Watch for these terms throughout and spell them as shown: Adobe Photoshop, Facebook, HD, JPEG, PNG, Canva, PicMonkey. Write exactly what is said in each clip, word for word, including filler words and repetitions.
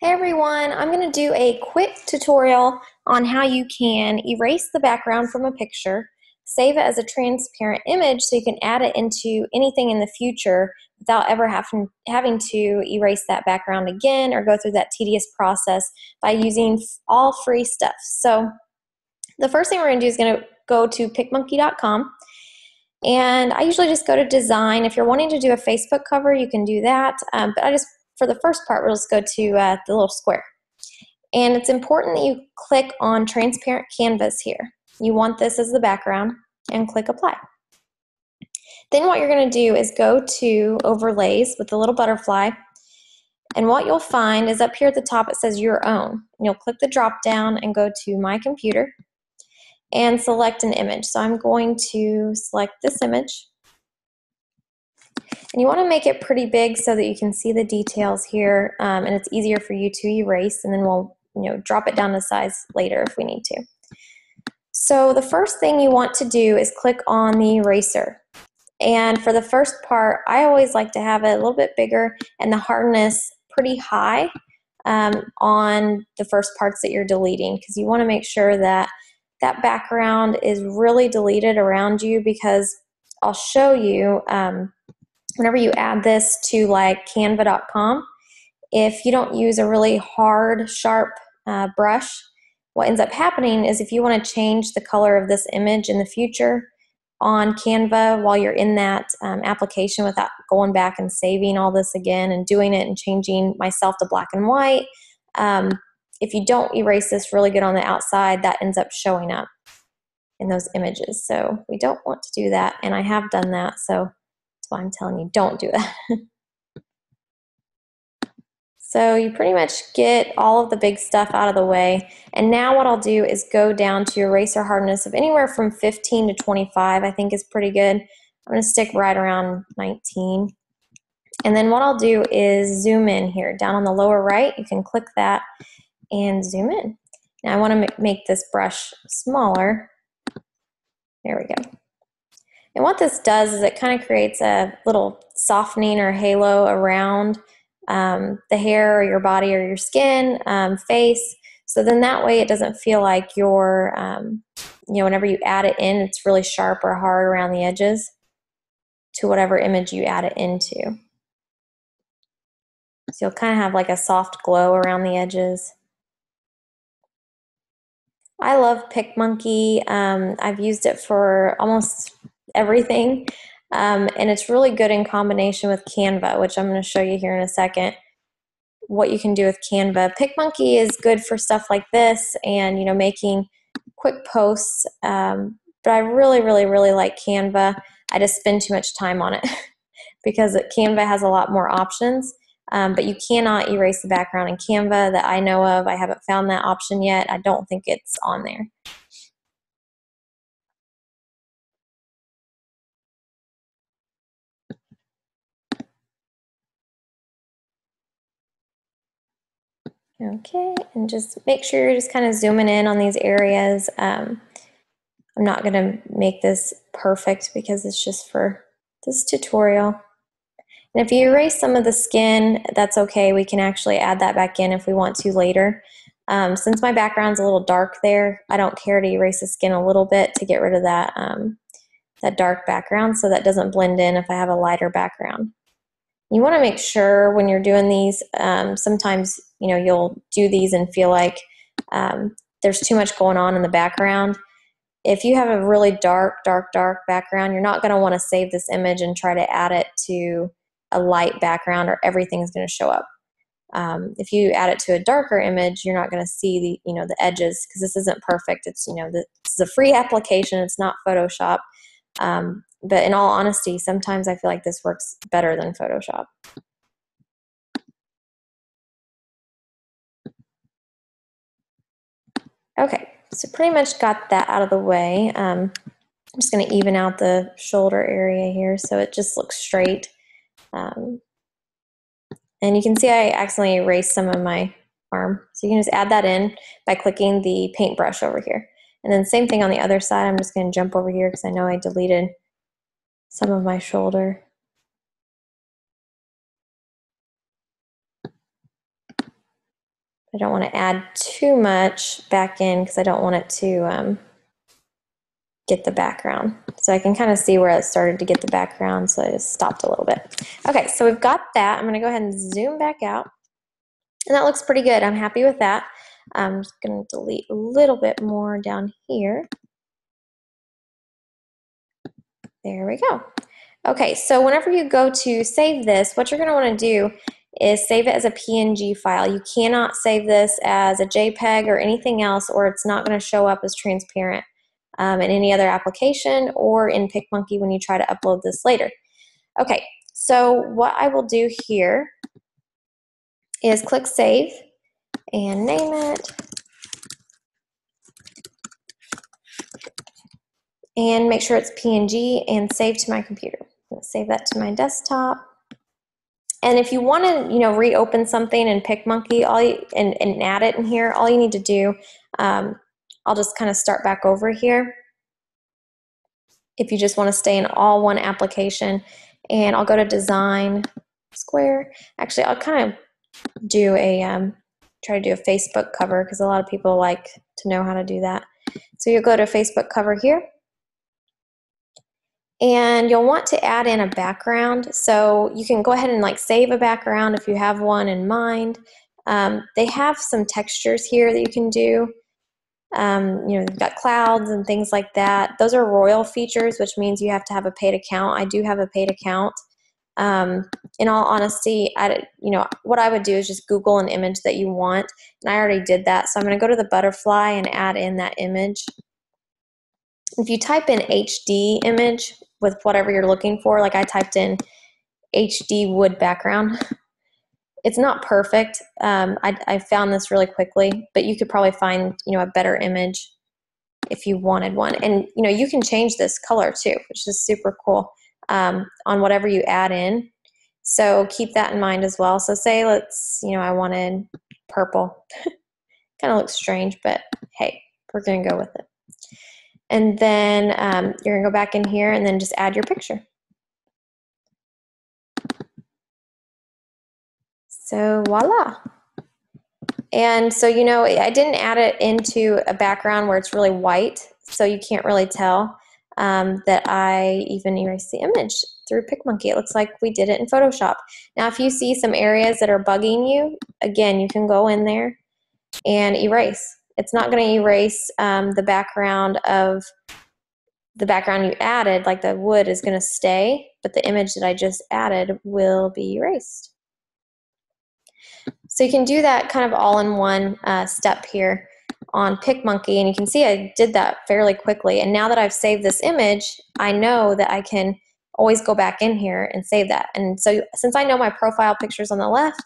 Hey everyone, I'm going to do a quick tutorial on how you can erase the background from a picture, save it as a transparent image so you can add it into anything in the future without ever having, having to erase that background again or go through that tedious process by using all free stuff. So the first thing we're going to do is going to go to pic monkey dot com, and I usually just go to design. If you're wanting to do a Facebook cover, you can do that, um, but I just for the first part, we'll just go to uh, the little square. And it's important that you click on transparent canvas here. You want this as the background and click apply. Then what you're gonna do is go to overlays with the little butterfly. And what you'll find is up here at the top, it says your own. And you'll click the drop down and go to my computer and select an image. So I'm going to select this image. And you want to make it pretty big so that you can see the details here, um, and it's easier for you to erase, and then we'll you know, drop it down to size later if we need to. So the first thing you want to do is click on the eraser. And for the first part, I always like to have it a little bit bigger and the hardness pretty high um, on the first parts that you're deleting, because you want to make sure that that background is really deleted around you, because I'll show you um, whenever you add this to like canva dot com, if you don't use a really hard, sharp uh, brush, what ends up happening is if you want to change the color of this image in the future on Canva while you're in that um, application without going back and saving all this again and doing it and changing myself to black and white, um, if you don't erase this really good on the outside, that ends up showing up in those images. So we don't want to do that, and I have done that, so why I'm telling you don't do that. So you pretty much get all of the big stuff out of the way, and now what I'll do is go down to eraser hardness of anywhere from fifteen to twenty-five, I think is pretty good. I'm going to stick right around nineteen, and then what I'll do is zoom in here down on the lower right. You can click that and zoom in. Now I want to make this brush smaller. There we go. And what this does is it kind of creates a little softening or halo around um, the hair or your body or your skin, um, face. So then that way it doesn't feel like you're, um, you know, whenever you add it in, it's really sharp or hard around the edges to whatever image you add it into. So you'll kind of have like a soft glow around the edges. I love PicMonkey. Um, I've used it for almost everything, um, and it's really good in combination with Canva, which I'm going to show you here in a second what you can do with Canva. PicMonkey is good for stuff like this and you know making quick posts, um, but I really really really like Canva. I just spend too much time on it because Canva has a lot more options, um, but you cannot erase the background in Canva that I know of. I haven't found that option yet. I don't think it's on there. Okay, and just make sure you're just kind of zooming in on these areas. Um, I'm not going to make this perfect because it's just for this tutorial. And if you erase some of the skin, that's okay. We can actually add that back in if we want to later. Um, since my background's a little dark there, I don't care to erase the skin a little bit to get rid of that, um, that dark background, so that doesn't blend in if I have a lighter background. You want to make sure when you're doing these, um, sometimes you know you'll do these and feel like um, there's too much going on in the background. If you have a really dark, dark, dark background, you're not going to want to save this image and try to add it to a light background, or everything's going to show up. Um, if you add it to a darker image, you're not going to see the you know the edges, because this isn't perfect. It's you know the, this is a free application. It's not Photoshop. Um, But in all honesty, sometimes I feel like this works better than Photoshop. Okay, so pretty much got that out of the way. Um, I'm just going to even out the shoulder area here so it just looks straight. Um, and you can see I accidentally erased some of my arm. So you can just add that in by clicking the paintbrush over here. And then same thing on the other side. I'm just going to jump over here because I know I deleted some of my shoulder. I don't want to add too much back in because I don't want it to um, get the background. So I can kind of see where it started to get the background, so I just stopped a little bit. Okay, so we've got that. I'm going to go ahead and zoom back out. And that looks pretty good. I'm happy with that. I'm just going to delete a little bit more down here. There we go. Okay, so whenever you go to save this, what you're going to want to do is save it as a P N G file. You cannot save this as a JPEG or anything else, or it's not going to show up as transparent um, in any other application or in PicMonkey when you try to upload this later. Okay, so what I will do here is click Save and name it and make sure it's P N G and save to my computer. Let's save that to my desktop. And if you want to, you know, reopen something in PicMonkey all you, and, and add it in here, all you need to do, um, I'll just kind of start back over here. If you just want to stay in all one application, and I'll go to Design Square. Actually, I'll kind of do a, um, try to do a Facebook cover because a lot of people like to know how to do that. So you'll go to Facebook cover here. And you'll want to add in a background, so you can go ahead and like save a background if you have one in mind. Um, they have some textures here that you can do. Um, you know, you've got clouds and things like that. Those are royal features, which means you have to have a paid account. I do have a paid account. Um, in all honesty, I, you know, what I would do is just Google an image that you want, and I already did that. So I'm going to go to the butterfly and add in that image. If you type in H D image with whatever you're looking for, like I typed in H D wood background, it's not perfect. Um, I, I found this really quickly, but you could probably find, you know, a better image if you wanted one. And, you know, you can change this color too, which is super cool um, on whatever you add in. So keep that in mind as well. So say let's, you know, I wanted purple. Kind of looks strange, but hey, we're going to go with it. And then um, you're going to go back in here and then just add your picture. So voila. And so, you know, I didn't add it into a background where it's really white, so you can't really tell um, that I even erased the image through PicMonkey. It looks like we did it in Photoshop. Now, if you see some areas that are bugging you, again, you can go in there and erase. It's not going to erase um, the background of the background you added, like the wood is going to stay, but the image that I just added will be erased. So you can do that kind of all in one uh, step here on PicMonkey, and you can see I did that fairly quickly. And now that I've saved this image, I know that I can always go back in here and save that. And so since I know my profile picture's on the left,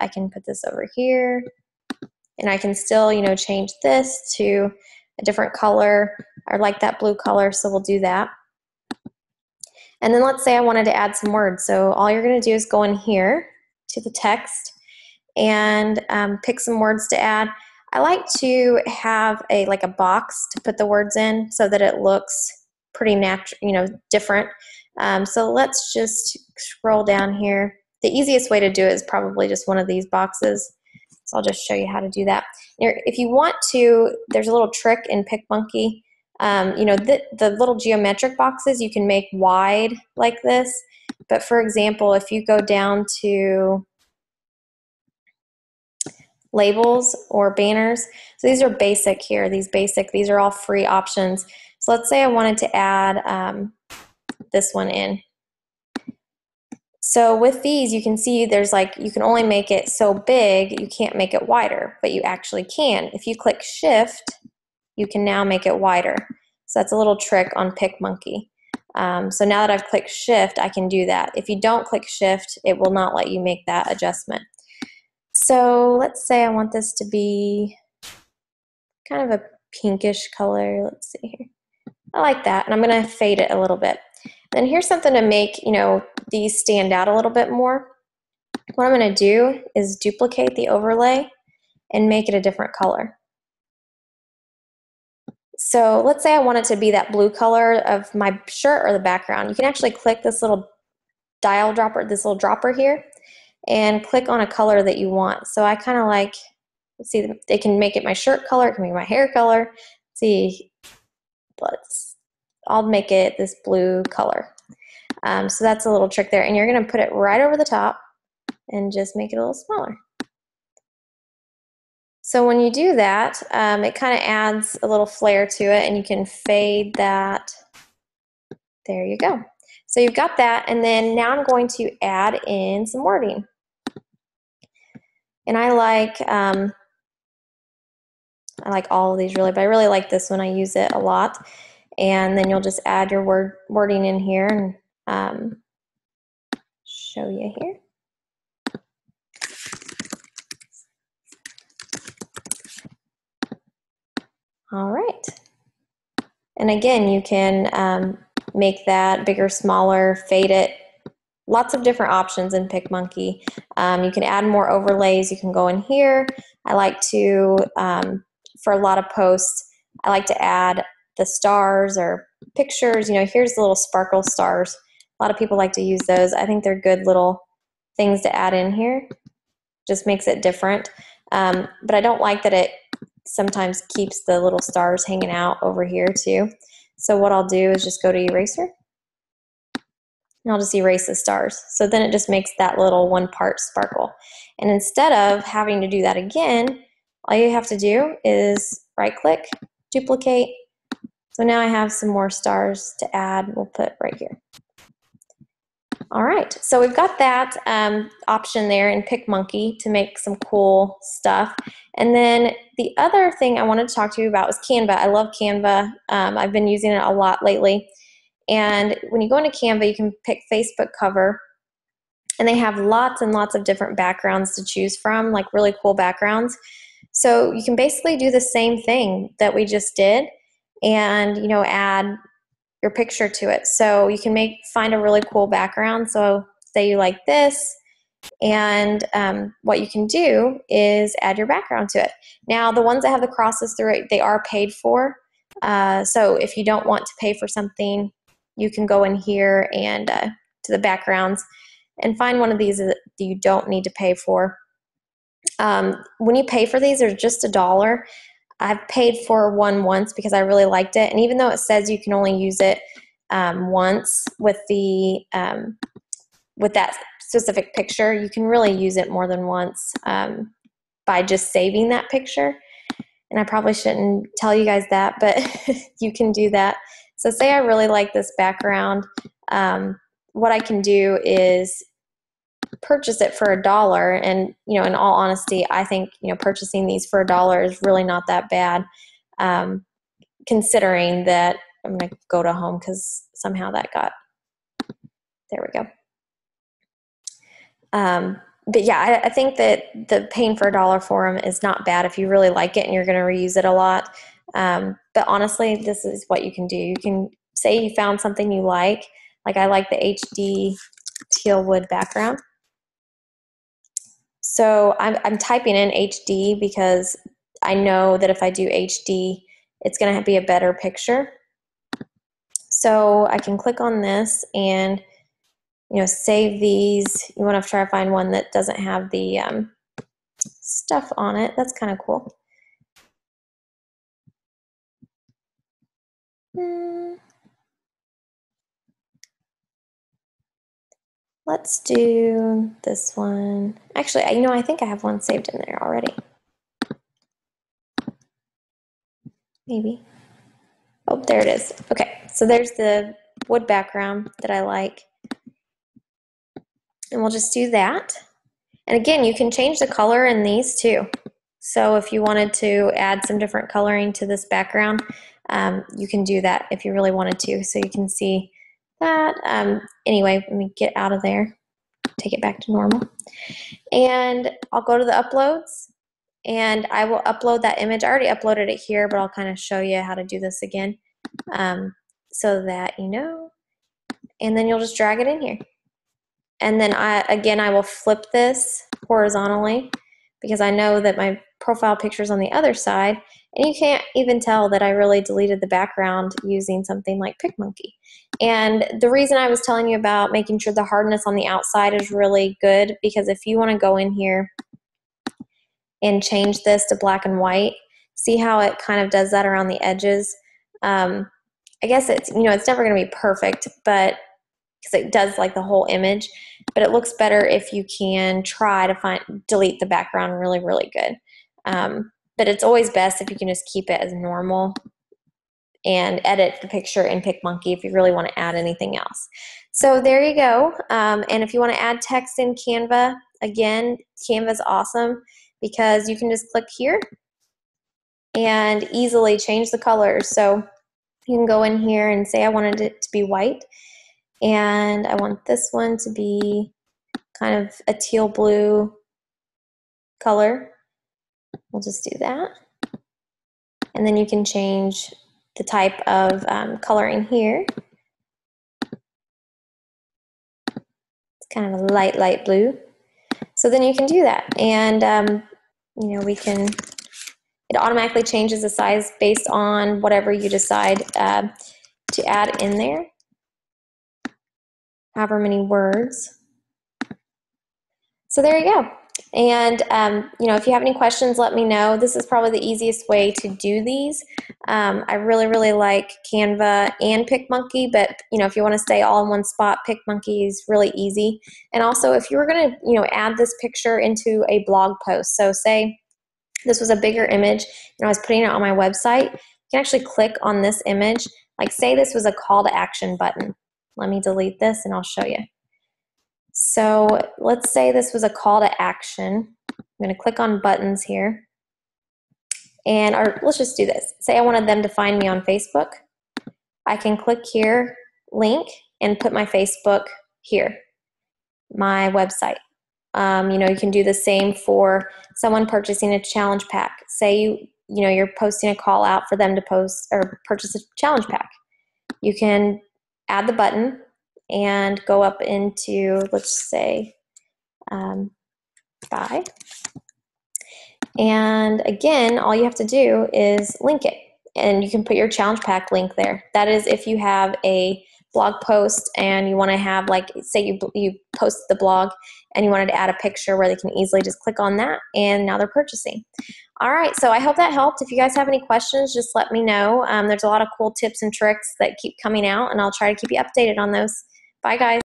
I can put this over here. And I can still, you know, change this to a different color. I like that blue color, so we'll do that. And then let's say I wanted to add some words. So all you're going to do is go in here to the text and um, pick some words to add. I like to have a like a box to put the words in so that it looks pretty natural, you know, different. Um, so let's just scroll down here. The easiest way to do it is probably just one of these boxes. So I'll just show you how to do that. If you want to, there's a little trick in PicMonkey. Um, you know, the, the little geometric boxes you can make wide like this. But for example, if you go down to labels or banners, so these are basic here. These basic, these are all free options. So let's say I wanted to add um, this one in. So with these, you can see there's like, you can only make it so big, you can't make it wider, but you actually can. If you click Shift, you can now make it wider. So that's a little trick on PicMonkey. Um, so now that I've clicked Shift, I can do that. If you don't click Shift, it will not let you make that adjustment. So let's say I want this to be kind of a pinkish color. Let's see here. I like that, and I'm gonna fade it a little bit. Then here's something to make, you know, these stand out a little bit more. What I'm going to do is duplicate the overlay and make it a different color. So let's say I want it to be that blue color of my shirt or the background. You can actually click this little dial dropper, this little dropper here, and click on a color that you want. So I kind of like Let's see, they can make it my shirt color, it can make my hair color. Let's see, let's, I'll make it this blue color. Um, so that's a little trick there. And you're gonna put it right over the top and just make it a little smaller. So when you do that, um, it kind of adds a little flair to it, and you can fade that. There you go. So you've got that, and then now I'm going to add in some wording. And I like, um, I like all of these really, but I really like this one. I use it a lot. And then you'll just add your word wording in here and um, show you here. All right. And again, you can um, make that bigger, smaller, fade it. Lots of different options in PicMonkey. Um, you can add more overlays. You can go in here. I like to, um, for a lot of posts, I like to add the stars or pictures. You know, here's the little sparkle stars. A lot of people like to use those. I think they're good little things to add in here. Just makes it different. Um, but I don't like that it sometimes keeps the little stars hanging out over here too. So what I'll do is just go to eraser, and I'll just erase the stars. So then it just makes that little one part sparkle. And instead of having to do that again, all you have to do is right click, duplicate. So now I have some more stars to add. We'll put right here. All right, so we've got that um, option there in PicMonkey to make some cool stuff. And then the other thing I wanted to talk to you about was Canva. I love Canva. Um, I've been using it a lot lately. And when you go into Canva, you can pick Facebook cover, and they have lots and lots of different backgrounds to choose from, like really cool backgrounds. So you can basically do the same thing that we just did and, you know, add your picture to it. So you can make find a really cool background. So say you like this, and um, what you can do is add your background to it. Now the ones that have the crosses through it, they are paid for. Uh, so if you don't want to pay for something, you can go in here and uh, to the backgrounds and find one of these that you don't need to pay for. Um, when you pay for these, they're just a dollar. I've paid for one once because I really liked it. And even though it says you can only use it um, once with, the, um, with that specific picture, you can really use it more than once um, by just saving that picture. And I probably shouldn't tell you guys that, but you can do that. So say I really like this background. Um, what I can do is purchase it for a dollar. And, you know, in all honesty, I think, you know, purchasing these for a dollar is really not that bad, um, considering that I'm going to go to home because somehow that got, there we go. Um, but yeah, I, I think that the paying for a dollar for them is not bad if you really like it and you're going to reuse it a lot. Um, but honestly, this is what you can do. You can say you found something you like, like I like the H D teal wood background. So I'm, I'm typing in H D because I know that if I do H D, it's going to be a better picture. So I can click on this and, you know, save these. You want to try to find one that doesn't have the um, stuff on it. That's kind of cool. Mm. Let's do this one. Actually, I, you know, I think I have one saved in there already. Maybe. Oh, there it is. Okay, so there's the wood background that I like. And we'll just do that. And again, you can change the color in these too. So if you wanted to add some different coloring to this background, um, you can do that if you really wanted to. So you can see that. Um, anyway, let me get out of there. Take it back to normal. And I'll go to the uploads, and I will upload that image. I already uploaded it here, but I'll kind of show you how to do this again um, so that you know. And then you'll just drag it in here. And then I, again, I will flip this horizontally because I know that my profile picture is on the other side, and you can't even tell that I really deleted the background using something like PicMonkey. And the reason I was telling you about making sure the hardness on the outside is really good, because if you want to go in here and change this to black and white. See how it kind of does that around the edges. Um, I guess it's, you know, it's never going to be perfect, but because it does like the whole image, but it looks better if you can try to find, delete the background really, really good. Um, but it's always best if you can just keep it as normal and edit the picture in PicMonkey if you really want to add anything else. So there you go. Um, and if you want to add text in Canva, again, Canva's awesome because you can just click here and easily change the colors. So you can go in here and say I wanted it to be white, and I want this one to be kind of a teal blue color. We'll just do that. And then you can change the type of um, color in here. It's kind of a light, light blue. So then you can do that. And, um, you know, we can, it automatically changes the size based on whatever you decide uh, to add in there. However many words. So there you go. And, um, you know, if you have any questions, let me know. This is probably the easiest way to do these. Um, I really, really like Canva and PicMonkey, but, you know, if you want to stay all in one spot, PicMonkey is really easy. And also, if you were going to, you know, add this picture into a blog post, so say this was a bigger image and I was putting it on my website, you can actually click on this image. Like, say this was a call to action button. Let me delete this and I'll show you. So let's say this was a call to action. I'm going to click on buttons here. And our, let's just do this. Say I wanted them to find me on Facebook. I can click here, link, and put my Facebook here, my website. Um, you know, you can do the same for someone purchasing a challenge pack. Say you, you know, you're posting a call out for them to post or purchase a challenge pack. You can add the button and go up into, let's say, um, buy. And again, all you have to do is link it. And you can put your challenge pack link there. That is if you have a blog post and you want to have, like, say you, you post the blog and you wanted to add a picture where they can easily just click on that and now they're purchasing. All right, so I hope that helped. If you guys have any questions, just let me know. Um, there's a lot of cool tips and tricks that keep coming out, and I'll try to keep you updated on those. Bye, guys.